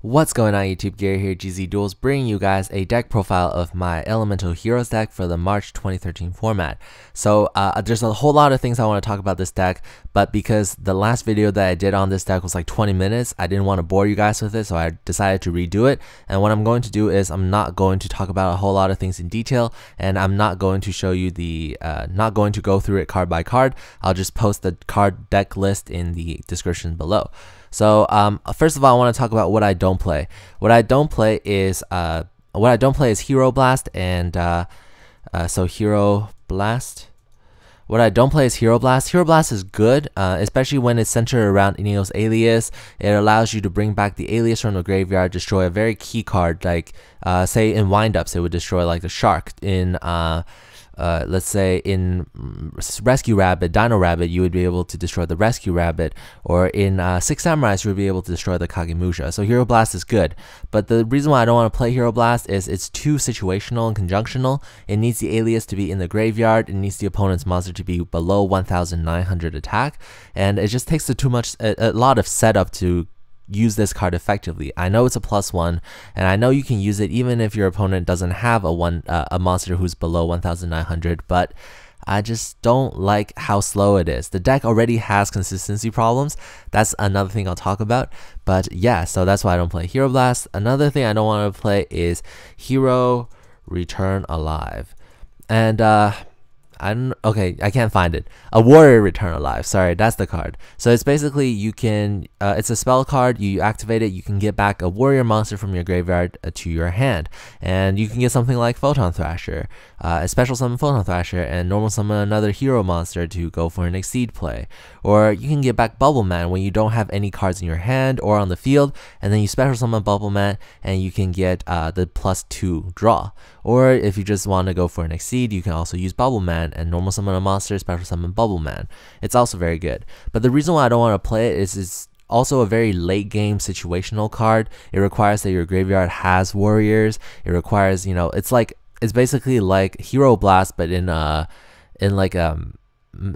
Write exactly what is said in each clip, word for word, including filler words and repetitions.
What's going on YouTube, Gary here, G Z Duels, bringing you guys a deck profile of my Elemental Heroes deck for the March twenty thirteen format. So uh, there's a whole lot of things I want to talk about this deck, but because the last video that I did on this deck was like twenty minutes, I didn't want to bore you guys with it, so I decided to redo it. And what I'm going to do is I'm not going to talk about a whole lot of things in detail, and I'm not going to show you the, uh, not going to go through it card by card. I'll just post the card deck list in the description below. So um, first of all, I want to talk about what I don't play. What I don't play is uh, what I don't play is Hero Blast, and uh, uh, so Hero Blast. What I don't play is Hero Blast. Hero Blast is good, uh, especially when it's centered around Neos Alius. It allows you to bring back the Alias from the graveyard, destroy a very key card, like uh, say in Windups, it would destroy like the Shark in. Uh, Uh, let's say in Rescue Rabbit, Dino Rabbit, you would be able to destroy the Rescue Rabbit, or in uh, Six Samurais, you would be able to destroy the Kagemusha. So Hero Blast is good, but the reason why I don't want to play Hero Blast is it's too situational and conjunctional. It needs the Alias to be in the graveyard, it needs the opponent's monster to be below one thousand nine hundred attack, and it just takes too much, a, a lot of setup to use this card effectively. I know it's a plus one, and I know you can use it even if your opponent doesn't have a one uh, a monster who's below one thousand nine hundred, but I just don't like how slow it is. The deck already has consistency problems. That's another thing I'll talk about, but yeah, so that's why I don't play Hero Blast. Another thing I don't want to play is Hero Return Alive, and uh I don't, okay, I can't find it. A Warrior Return Alive, sorry, that's the card. So it's basically, you can, uh, it's a spell card, you activate it, you can get back a warrior monster from your graveyard uh, to your hand. And you can get something like Photon Thrasher, uh, a special summon Photon Thrasher, and normal summon another hero monster to go for an Exceed play. Or you can get back Bubbleman when you don't have any cards in your hand or on the field, and then you special summon Bubbleman, and you can get uh, the plus two draw. Or if you just want to go for an Exceed, you can also use Bubbleman, and normal summon a monster, special summon Bubbleman. It's also very good. But the reason why I don't want to play it is it's also a very late game situational card. It requires that your graveyard has warriors. It requires, you know, it's like, it's basically like Hero Blast, but in a, in like a,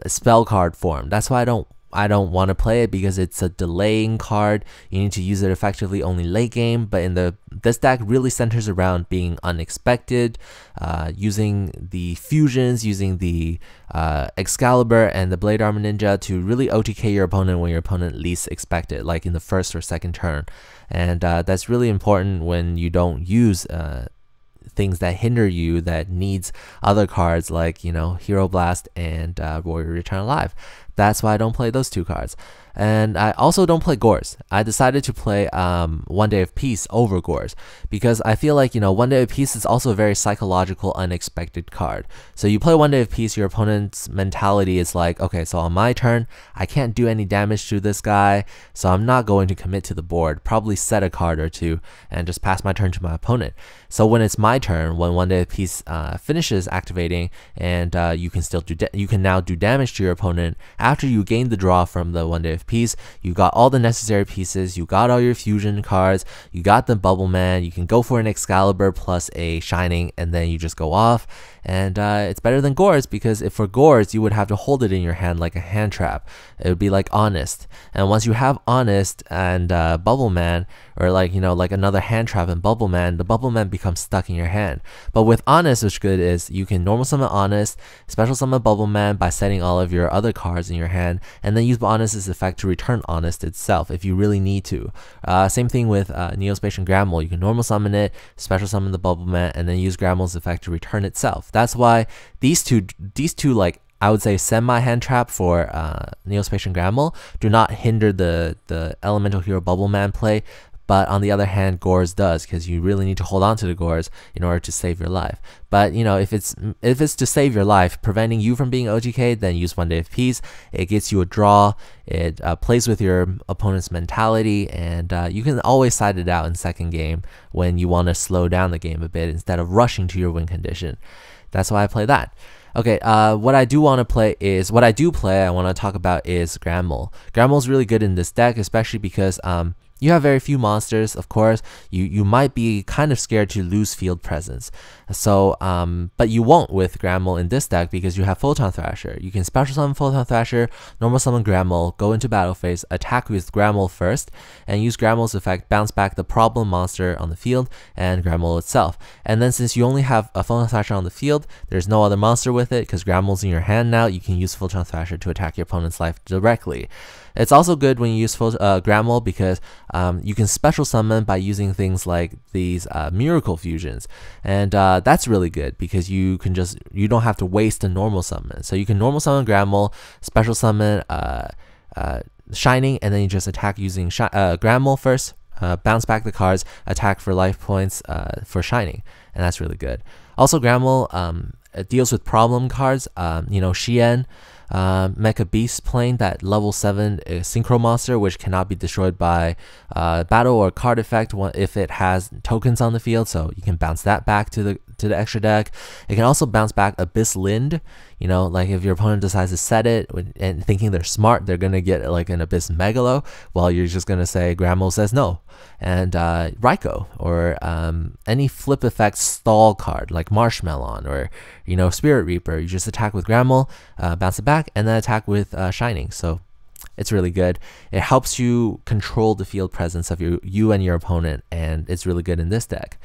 a spell card form. That's why I don't I don't want to play it, because it's a delaying card. You need to use it effectively only late game, but in the this deck really centers around being unexpected, uh, using the fusions, using the uh, Excalibur and the Blade Armor Ninja to really O T K your opponent when your opponent least expected, like in the first or second turn. And uh, that's really important when you don't use uh, things that hinder you, that needs other cards like, you know, Hero Blast and uh, Warrior Return Alive. That's why I don't play those two cards. And I also don't play Gores. I decided to play um, One Day of Peace over Gores, because I feel like, you know, One Day of Peace is also a very psychological, unexpected card. So you play One Day of Peace, your opponent's mentality is like, okay, so on my turn, I can't do any damage to this guy, so I'm not going to commit to the board, probably set a card or two, and just pass my turn to my opponent. So when it's my turn, when One Day of Peace uh, finishes activating, and uh, you can still do, you can now do damage to your opponent. After you gain the draw from the One Day of Peace, you got all the necessary pieces, you got all your fusion cards, you got the Bubbleman, you can go for an Excalibur plus a Shining, and then you just go off. And uh, it's better than Gores, because if for Gores, you would have to hold it in your hand like a hand trap. It would be like Honest. And once you have Honest and uh, Bubbleman, or like, you know, like another hand trap and Bubbleman, the Bubbleman becomes stuck in your hand. But with Honest, what's good is you can normal summon Honest, special summon Bubbleman by setting all of your other cards in your hand, and then use Honest's effect to return Honest itself if you really need to. Uh, same thing with uh, Neo-Spacian Grammel. You can normal summon it, special summon the Bubbleman, and then use Grammel's effect to return itself. That's why these two, these two like I would say semi hand trap for uh, Neo-Spacian Grammel do not hinder the the Elemental Hero Bubbleman play. But on the other hand, Gores does, because you really need to hold on to the Gores in order to save your life. But you know, if it's if it's to save your life, preventing you from being O T K, then use One Day of Peace. It gets you a draw. It uh, plays with your opponent's mentality, and uh, you can always side it out in second game when you want to slow down the game a bit instead of rushing to your win condition. That's why I play that. Okay, uh, what I do want to play is, what I do play I want to talk about is Grammel. Grammel's really good in this deck, especially because um, You have very few monsters, of course. You you might be kind of scared to lose field presence. So, um, but you won't with Grammel in this deck because you have Photon Thrasher. You can special summon Photon Thrasher, normal summon Grammel, go into battle phase, attack with Grammel first, and use Grammel's effect, bounce back the problem monster on the field and Grammel itself. And then since you only have a Photon Thrasher on the field, there's no other monster with it because Grammel's in your hand now. You can use Photon Thrasher to attack your opponent's life directly. It's also good when you use uh, Grammel because um, you can special summon by using things like these uh, Miracle Fusions, and uh, that's really good because you can just you don't have to waste a normal summon. So you can normal summon Grammel, special summon uh, uh, Shining, and then you just attack using shi uh, Grammel first, uh, bounce back the cards, attack for life points uh, for Shining, and that's really good. Also, Grammel um, deals with problem cards. Um, you know, Shien. Uh, Mecha Beast Plane, that level seven uh, synchro monster which cannot be destroyed by uh, battle or card effect if it has tokens on the field, so you can bounce that back to the to the extra deck. It can also bounce back Abyss Lind, you know, like if your opponent decides to set it and thinking they're smart, they're gonna get like an Abyss Megalo, while you're just gonna say Grammel says no, and uh, Ryko or um, any flip effect stall card like Marshmallow or you know Spirit Reaper, you just attack with Grammel, uh, bounce it back, and then attack with uh, Shining. So it's really good. It helps you control the field presence of your, you and your opponent, and it's really good in this deck.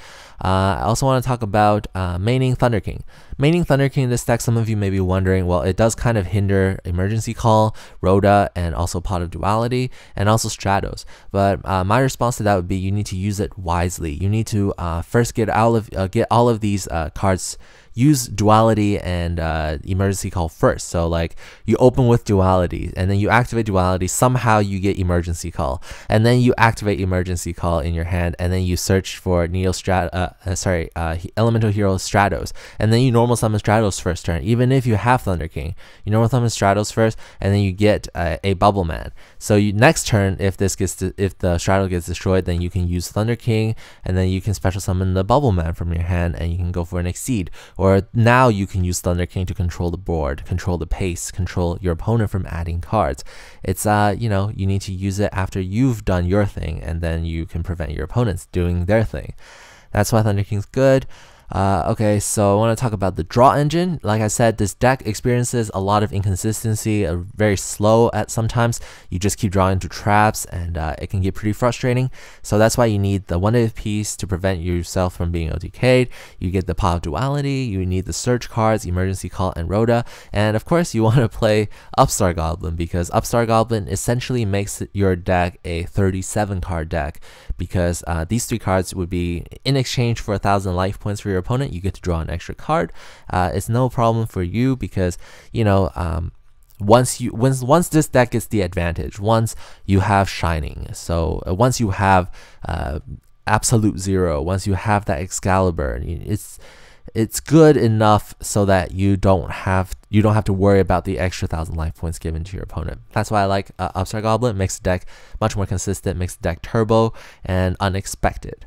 Uh, I also want to talk about uh, maining Thunder King. Maining Thunder King in this deck, some of you may be wondering, well, it does kind of hinder Emergency Call, Rhoda, and also Pot of Duality, and also Stratos. But uh, my response to that would be you need to use it wisely. You need to uh, first get, out of, uh, get all of these uh, cards, use Duality and uh, Emergency Call first. So like you open with Duality, and then you activate Duality, somehow you get Emergency Call, and then you activate Emergency Call in your hand, and then you search for Neo Strat uh, uh, sorry, uh, Elemental Hero Stratos, and then you normal summon Stratos first turn, even if you have Thunder King. You normal summon Stratos first, and then you get uh, a Bubbleman. So you, next turn, if this gets to, if the Stratos gets destroyed, then you can use Thunder King, and then you can special summon the Bubbleman from your hand, and you can go for an Exceed. Or Or now you can use Thunder King to control the board, control the pace, control your opponent from adding cards. It's, uh, you know, you need to use it after you've done your thing, and then you can prevent your opponents doing their thing. That's why Thunder King's good. Uh, okay, so I want to talk about the draw engine. Like I said, this deck experiences a lot of inconsistency, uh, very slow at sometimes. You just keep drawing into traps, and uh, it can get pretty frustrating. So that's why you need the One Day of Peace to prevent yourself from being O T K'd. You get the Pot of Duality, you need the search cards, Emergency Call, and Rhoda. And of course, you want to play Upstart Goblin, because Upstart Goblin essentially makes your deck a thirty-seven card deck, because uh, these three cards would be in exchange for one thousand life points for your opponent. You get to draw an extra card. Uh, it's no problem for you because, you know, um, once you once once this deck gets the advantage, once you have Shining, so uh, once you have uh, Absolute Zero, once you have that Excalibur, it's it's good enough so that you don't have you don't have to worry about the extra thousand life points given to your opponent. That's why I like uh, Upstart Goblin. It makes the deck much more consistent, makes the deck turbo and unexpected.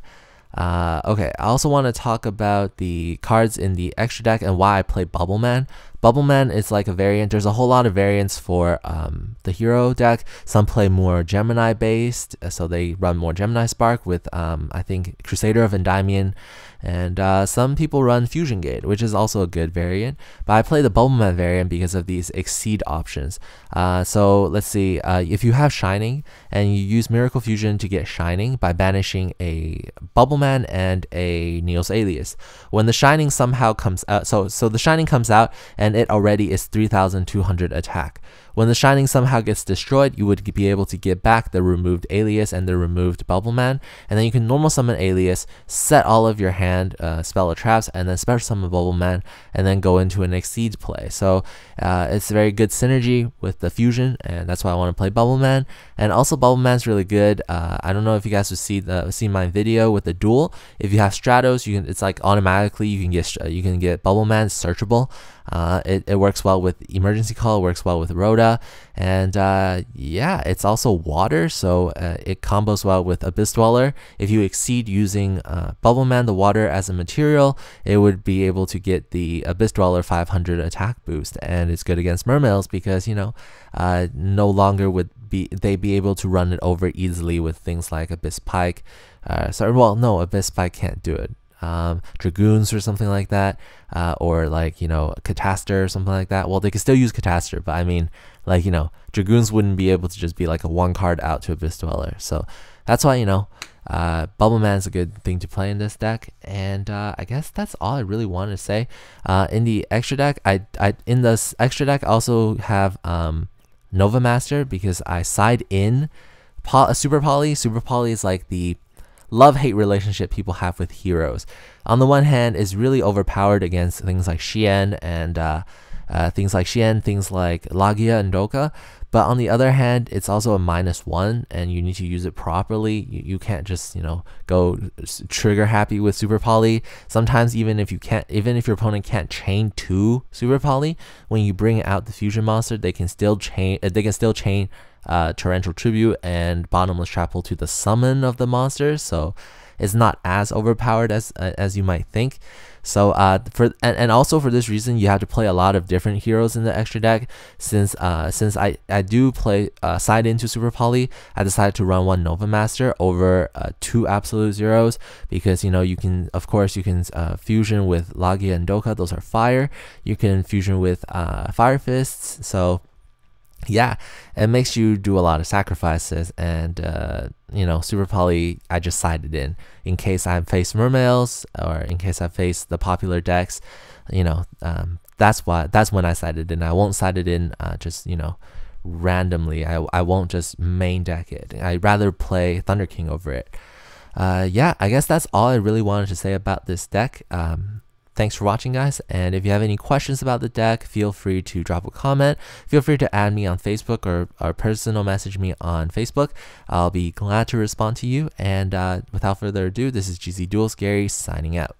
Uh, okay, I also want to talk about the cards in the extra deck and why I play Bubbleman. Bubbleman is like a variant. There's a whole lot of variants for um, the hero deck. Some play more Gemini based, so they run more Gemini Spark with um, I think Crusader of Endymion, and uh, some people run Fusion Gate, which is also a good variant. But I play the Bubbleman variant because of these Exceed options. Uh, so let's see, uh, if you have Shining and you use Miracle Fusion to get Shining by banishing a Bubbleman and a Neos Alius. When the Shining somehow comes out, so so the Shining comes out and and it already is three thousand two hundred attack. When the Shining somehow gets destroyed, you would be able to get back the removed Alias and the removed Bubbleman, and then you can normal summon Alias, set all of your hand, uh, spell of traps, and then special summon Bubbleman, and then go into an Exceed play. So uh, it's a very good synergy with the fusion, and that's why I want to play Bubbleman. And also Bubbleman's really good. Uh, I don't know if you guys would see the see my video with the duel. If you have Stratos, you can, it's like automatically you can get you can get Bubbleman searchable. Uh, it, it works well with Emergency Call, works well with Rhoda. Soda, and uh, yeah, it's also water, so uh, it combos well with Abyss Dweller. If you exceed using uh, Bubbleman, the water, as a material, it would be able to get the Abyss Dweller five hundred attack boost, and it's good against Mermails because, you know, uh, no longer would be they be able to run it over easily with things like Abyss Pike. Uh, sorry, well, no, Abyss Pike can't do it. Um, Dragoons or something like that, uh, or like, you know, Cataster or something like that. Well, they could still use Cataster, but I mean, like, you know, Dragoons wouldn't be able to just be like a one card out to Abyss Dweller. So that's why, you know, uh, Bubbleman is a good thing to play in this deck. And uh, I guess that's all I really wanted to say. Uh, in the extra deck, I, I in this extra deck I also have um, Nova Master because I side in po Super Poly. Super Poly is like the love-hate relationship people have with heroes. On the one hand, is really overpowered against things like Xian and uh, uh, things like Xian, things like Lagia and Doka. But on the other hand, it's also a minus one, and you need to use it properly. You, you can't just, you know, go trigger happy with Super Poly. Sometimes even if you can't, even if your opponent can't chain to Super Poly, when you bring out the fusion monster, they can still chain. Uh, they can still chain. Uh, Torrential Tribute and Bottomless Chapel to the summon of the monster, so it's not as overpowered as uh, as you might think. So uh, for and, and also for this reason, you have to play a lot of different heroes in the extra deck. Since uh, since I I do play uh, side into Super Poly, I decided to run one Nova Master over uh, two Absolute Zeros because, you know, you can, of course, you can uh, fusion with Lagia and Doka. Those are fire. You can fusion with uh, Fire Fists. So yeah, it makes you do a lot of sacrifices, and uh, you know, Super Poly I just sided in in case I face Mermails or in case I face the popular decks. You know, um, that's why that's when I sided in. I won't side it in uh, just, you know, randomly. I I won't just main deck it. I'd rather play Thunder King over it. Uh, yeah, I guess that's all I really wanted to say about this deck. Um, Thanks for watching, guys, and if you have any questions about the deck, feel free to drop a comment. Feel free to add me on Facebook or, or personal message me on Facebook. I'll be glad to respond to you, and uh, without further ado, this is G Z Duels Gary signing out.